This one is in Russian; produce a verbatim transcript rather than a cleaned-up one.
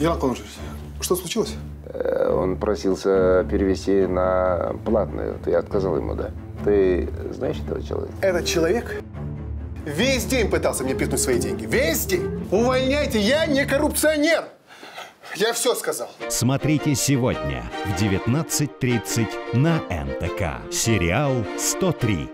Иван Кондорович, что случилось? Он просился перевести на платную. Я отказал ему, да. Ты знаешь этого человека? Этот человек весь день пытался мне пихнуть свои деньги. Весь день! Увольняйте, я не коррупционер! Я все сказал. Смотрите сегодня в девятнадцать тридцать на эн тэ ка. Сериал сто три.